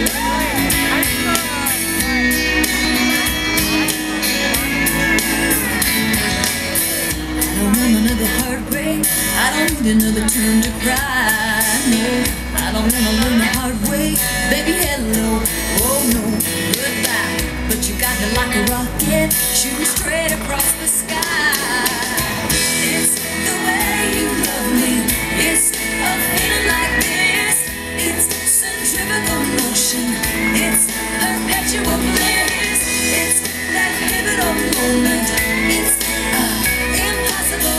I don't need another turn to cry, no. I don't wanna learn the hard way, baby, hello, oh no, goodbye. But you got me like a rocket, shooting straight across the sky. It's the way you love me, it's a feeling like this. It's centrifugal motion, it's perpetual bliss. It's that pivotal moment, it's impossible.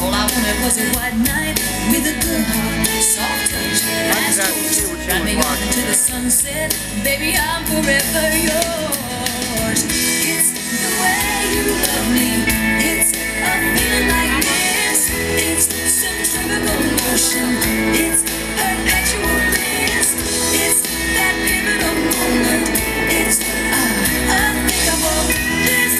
All I wanted was a white night with a good heart, soft touch, fast toast. Drive me off into the sunset, baby, I'm forever yours. It's the way you love me, it's a feeling like this. It's centrifugal motion, it's perpetual bliss. It's that pivotal moment, it's unthinkable. It's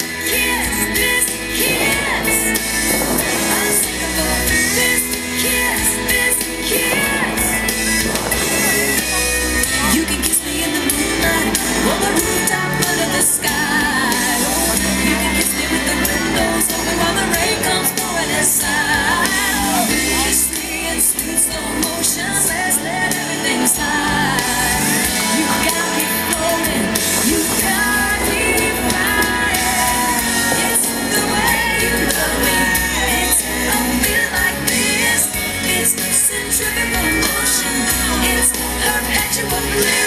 perpetual bliss.